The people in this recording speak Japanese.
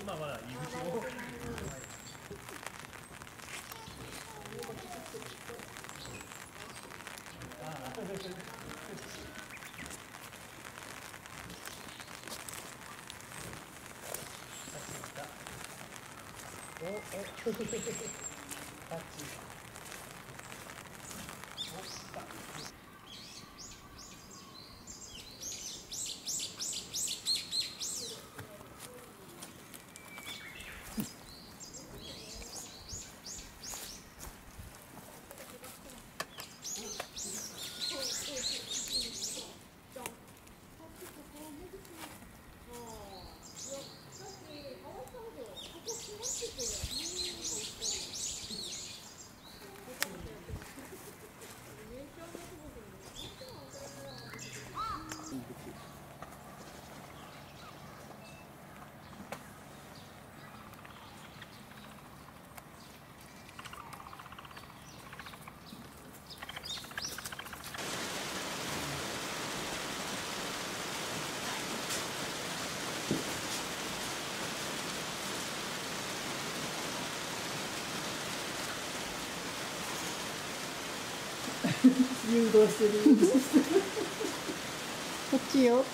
今まだ入り口を。誘導してる。こっちよ。